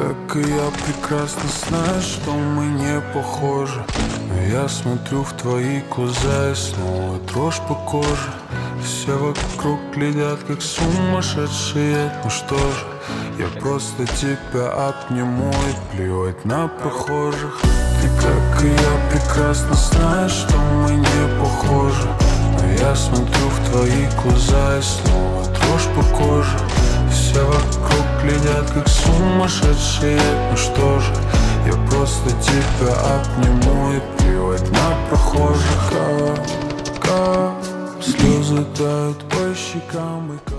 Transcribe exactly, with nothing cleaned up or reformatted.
Как и я прекрасно знаю, что мы не похожи, но я смотрю в твои глаза и снова дрожь по коже. Все вокруг глядят, как сумасшедшие. Ну что же, я просто тебя обниму и плевать на прохожих. Ты, как и я, прекрасно знаешь, что мы не похожи, но я смотрю в твои глаза и снова дрожь по коже. Все вокруг глядят, как сумасшедшие. Ну что же, я просто тебя обниму и плевать на прохожих. Слезы тают по щекам и